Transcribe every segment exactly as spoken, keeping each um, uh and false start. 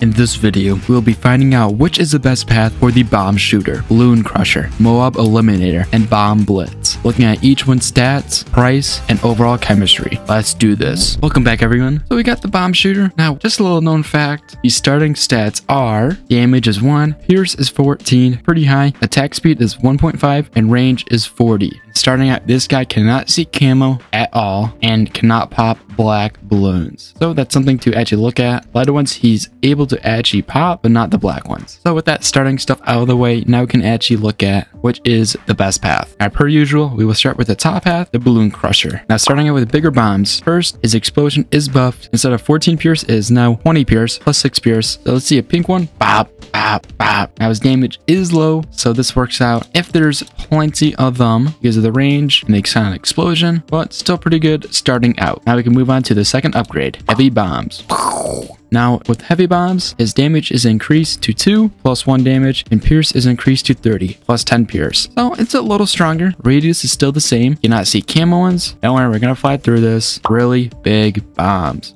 In this video, we'll be finding out which is the best path for the Bomb Shooter, Balloon Crusher, Moab Eliminator, and Bomb Blitz, looking at each one's stats, price, and overall chemistry. Let's do this. Welcome back, everyone. So we got the Bomb Shooter. Now, just a little known fact, the starting stats are damage is one, pierce is fourteen, pretty high, attack speed is one point five, and range is forty. Starting out, this guy cannot see camo at all and cannot pop black balloons. So that's something to actually look at. Lighter ones, he's able to actually pop, but not the black ones. So with that starting stuff out of the way, now we can actually look at which is the best path. Now, per usual, we will start with the top path, the Balloon Crusher. Now, starting out with bigger bombs. First, his explosion is buffed. Instead of fourteen pierce, it is now twenty pierce plus six pierce. So let's see a pink one. Bop, bop, bop. Now his damage is low, so this works out if there's plenty of them because of the range and the sound explosion, but still pretty good starting out. Now we can move on to the second upgrade, heavy bombs. Now with heavy bombs, his damage is increased to two plus one damage and pierce is increased to thirty plus ten pierce. So it's a little stronger. Radius is still the same. You cannot see camo ones. Don't worry, we're gonna fly through this. Really big bombs.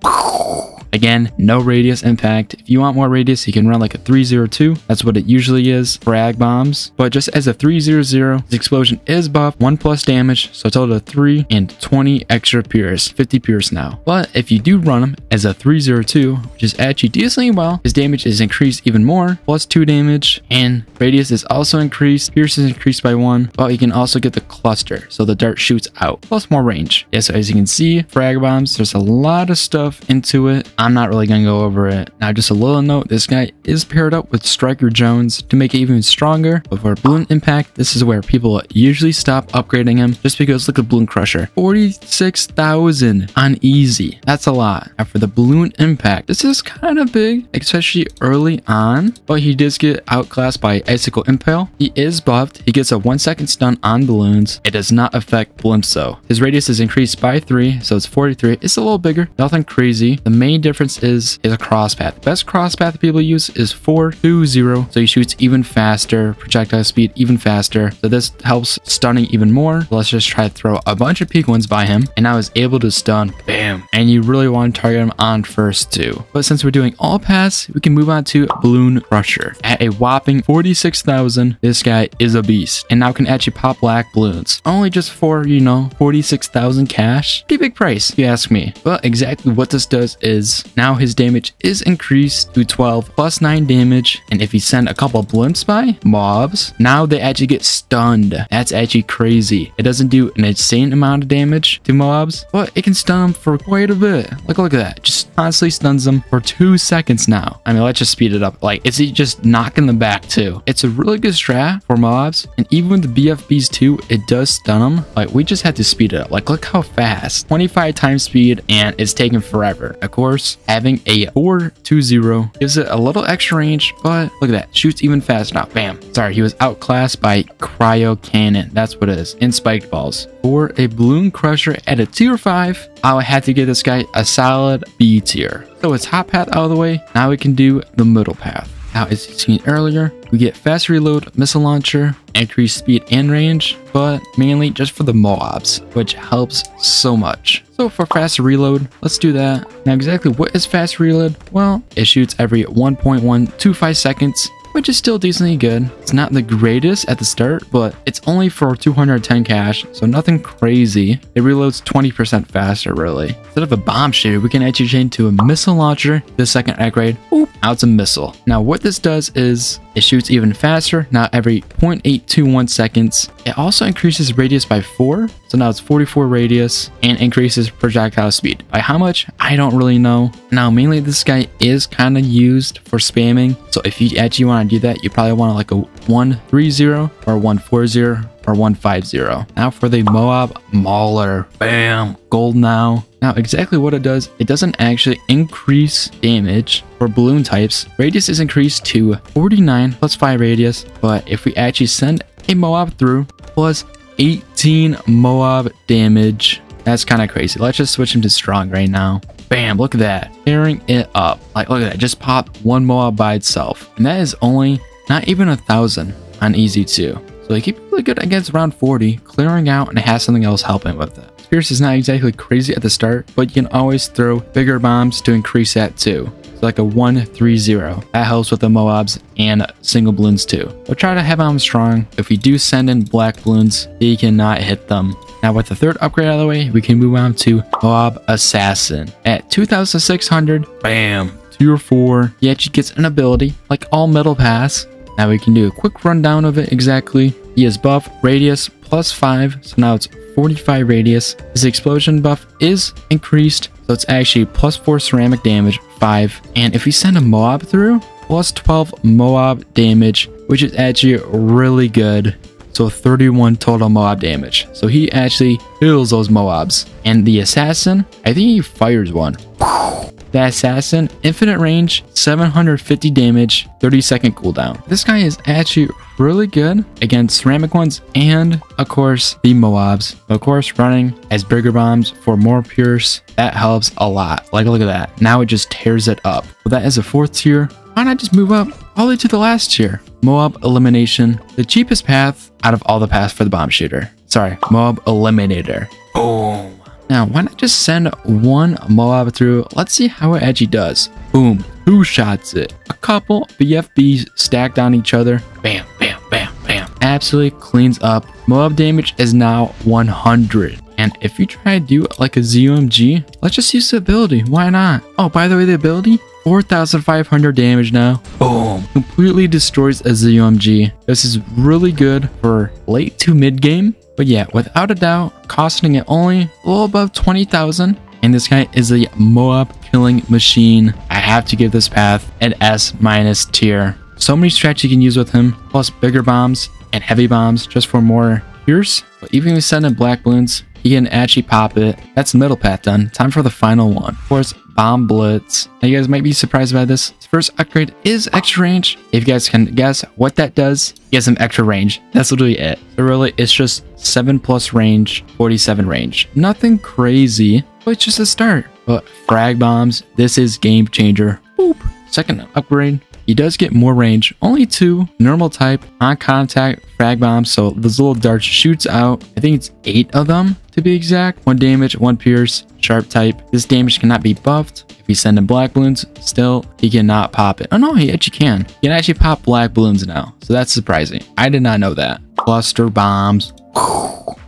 Again, no radius impact. If you want more radius, you can run like a three zero two. That's what it usually is, frag bombs. But just as a three zero zero, the explosion is buffed, one plus damage, so a total of three and twenty extra pierce, fifty pierce now. But if you do run him as a three zero two, which is actually decently well, his damage is increased even more, plus two damage, and radius is also increased, pierce is increased by one, but you can also get the cluster, so the dart shoots out, plus more range. Yeah, so as you can see, frag bombs, there's a lot of stuff into it. I'm not really going to go over it. Now, just a little note, this guy is paired up with Striker Jones to make it even stronger. But for Balloon Impact, this is where people usually stop upgrading him just because look at Balloon Crusher. forty-six thousand on easy. That's a lot. Now, for the Balloon Impact, this is kind of big, especially early on. But he does get outclassed by Icicle Impale. He is buffed. He gets a one second stun on balloons. It does not affect blimps though. His radius is increased by three, so it's forty-three. It's a little bigger. Nothing crazy. The main difference difference is is a cross path. The best cross path people use is four two zero, so he shoots even faster, projectile speed even faster, so this helps stunning even more. Let's just try to throw a bunch of peak ones by him, and now is able to stun, bam, and you really want to target him on first too. But since we're doing all paths, we can move on to Balloon Crusher. At a whopping forty-six thousand, this guy is a beast, and now can actually pop black balloons only just for, you know, forty-six thousand cash. Pretty big price if you ask me. But exactly what this does is now his damage is increased to twelve plus nine damage, and if you send a couple blimps by mobs, now they actually get stunned. That's actually crazy. It doesn't do an insane amount of damage to mobs, but it can stun them for quite a bit. Like, look at that, just constantly stuns them for two seconds now. I mean, let's just speed it up. Like, it's just knocking them back too. It's a really good strat for mobs, and even with the B F Bs too, it does stun them. Like, we just had to speed it up. Like, look how fast, twenty-five times speed, and it's taking forever. Of course, having a four two zero gives it a little extra range, but look at that, shoots even faster now. Bam. Sorry, he was outclassed by Cryo Cannon. That's what it is, and spiked balls. For a Balloon Crusher at a tier five, I would have to give this guy a solid B tier. So it's top path out of the way. Now we can do the middle path. Now, as you've seen earlier, we get fast reload, missile launcher, increased speed and range, but mainly just for the mobs, which helps so much. So for fast reload, let's do that. Now, exactly what is fast reload? Well, it shoots every one point one two five seconds, which is still decently good. It's not the greatest at the start, but it's only for two hundred ten cash, so nothing crazy. It reloads twenty percent faster, really. Instead of a bomb shooter, we can actually change to a missile launcher, the second upgrade. Oop, now it's a missile. Now what this does is it shoots even faster, now every zero point eight two one seconds. It also increases radius by four, so now it's forty-four radius, and increases projectile speed. By how much? I don't really know. Now, mainly this guy is kind of used for spamming, so if you actually want to do that, you probably want like a one three zero or one four zero or one five zero. Now for the Moab Mauler. Bam! Gold now. Now exactly what it does, it doesn't actually increase damage for balloon types. Radius is increased to forty-nine plus five radius, but if we actually send a Moab through, plus eighteen Moab damage. That's kind of crazy. Let's just switch him to strong right now. Bam, look at that. Tearing it up. Like, look at that. Just popped one Moab by itself. And that is only not even a thousand on easy too. So they keep really good against round forty, clearing out, and it has something else helping with it. Pierce is not exactly crazy at the start, but you can always throw bigger bombs to increase that too. like a one three zero. That helps with the Moabs and single balloons too. But try to have them strong. If we do send in black balloons, he cannot hit them. Now with the third upgrade out of the way, we can move on to Moab Assassin. At two thousand six hundred, bam, tier four. He actually gets an ability like all metal pass. Now we can do a quick rundown of it exactly. He is buff, radius plus five, so now it's forty-five radius. His explosion buff is increased, so it's actually plus four ceramic damage, five. And if we send a Moab through, plus twelve Moab damage, which is actually really good. So thirty-one total Moab damage. So he actually heals those Moabs. And the Assassin, I think he fires one. The Assassin, infinite range, seven hundred fifty damage, thirty second cooldown. This guy is actually really good against ceramic ones and, of course, the Moabs. Of course, running as bigger bombs for more pierce, that helps a lot. Like, look at that. Now it just tears it up. Well, that is a fourth tier. Why not just move up all the way to the last tier? Moab Elimination, the cheapest path out of all the paths for the Bomb Shooter. Sorry, Moab Eliminator. Boom. Now, why not just send one Moab through? Let's see how it actually does. Boom. Two shots it. A couple B F Bs stacked on each other. Bam, bam, bam, bam. Absolutely cleans up. Moab damage is now one hundred. And if you try to do like a Z O M G, let's just use the ability. Why not? Oh, by the way, the ability, four thousand five hundred damage now. Boom. Completely destroys a Z O M G. This is really good for late to mid game. But yeah, without a doubt, costing it only a little above twenty thousand. And this guy is a Moab killing machine. I have to give this path an S minus tier. So many strats you can use with him, plus bigger bombs and heavy bombs just for more pierce. But even if we send in black balloons, he can actually pop it. That's the middle path done. Time for the final one. Of course, Bomb Blitz. Now you guys might be surprised by this. His first upgrade is extra range. If you guys can guess what that does, he has some extra range. That's literally it. So really, it's just seven plus range, forty-seven range. Nothing crazy, but it's just a start. But frag bombs, this is game changer. Boop. Second upgrade. He does get more range, only two, normal type, on contact, frag bomb, so this little dart shoots out. I think it's eight of them to be exact. One damage, one pierce, sharp type. This damage cannot be buffed. If we send in black balloons, still, he cannot pop it. Oh no, he actually can. He can actually pop black balloons now, so that's surprising. I did not know that. Cluster bombs.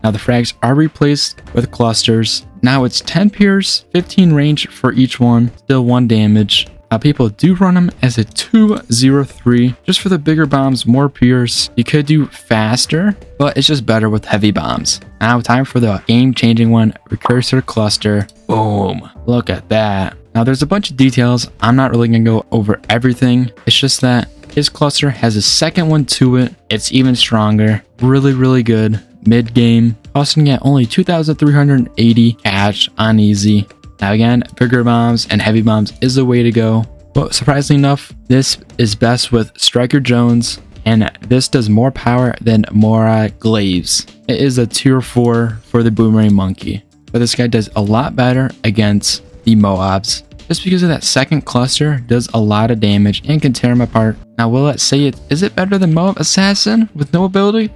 Now the frags are replaced with clusters. Now it's ten pierce, fifteen range for each one, still one damage. Uh, people do run him as a two zero three just for the bigger bombs, more pierce. You could do faster, but it's just better with heavy bombs. Now time for the game-changing one, Recursor Cluster. Boom. Look at that. Now there's a bunch of details. I'm not really going to go over everything. It's just that his cluster has a second one to it. It's even stronger. Really, really good mid-game. Costing at only two thousand three hundred eighty cash on easy. Now again, bigger bombs and heavy bombs is the way to go. But surprisingly enough, this is best with Striker Jones, and this does more power than Mora Glaives. It is a tier four for the Boomerang Monkey. But this guy does a lot better against the Moabs. Just because of that second cluster does a lot of damage and can tear them apart. Now will it say it, is it better than Moab Assassin with no ability?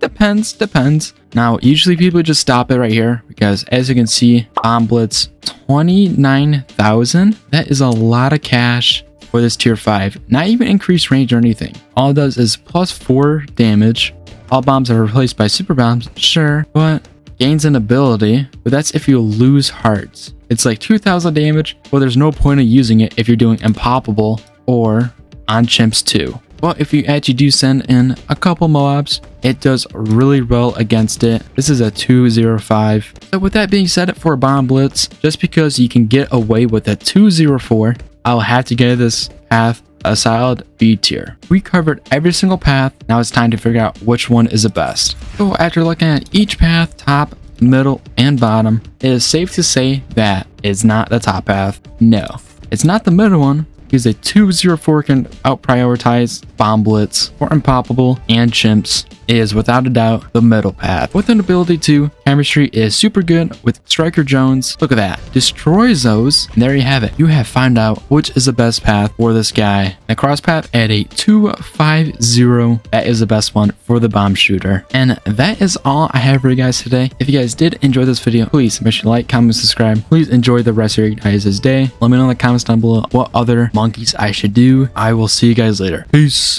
Depends, depends. Now, usually people just stop it right here because as you can see, Bomb Blitz, twenty-nine thousand. That is a lot of cash for this tier five. Not even increased range or anything. All it does is plus four damage. All bombs are replaced by super bombs, sure, but gains an ability, but that's if you lose hearts. It's like two thousand damage, but there's no point of using it if you're doing Impoppable or on Chimps too. But if you actually do send in a couple Moabs, it does really well against it. This is a two zero five. So with that being said, for Bomb Blitz, just because you can get away with a two zero four, I'll have to give this path a solid B tier. We covered every single path. Now it's time to figure out which one is the best. So after looking at each path, top, middle, and bottom, it is safe to say that it's not the top path. No, it's not the middle one. Because a two zero four can out prioritize Bomb Blitz or Impoppable and Chimps. is without a doubt the metal path. With an ability two, chemistry is super good with Striker Jones. Look at that. Destroys those. And there you have it. You have found out which is the best path for this guy. The cross path at a two five zero. That is the best one for the bomb shooter. And that is all I have for you guys today. If you guys did enjoy this video, please make sure to like, comment, subscribe. Please enjoy the rest of your guys' day. Let me know in the comments down below what other monkeys I should do. I will see you guys later. Peace.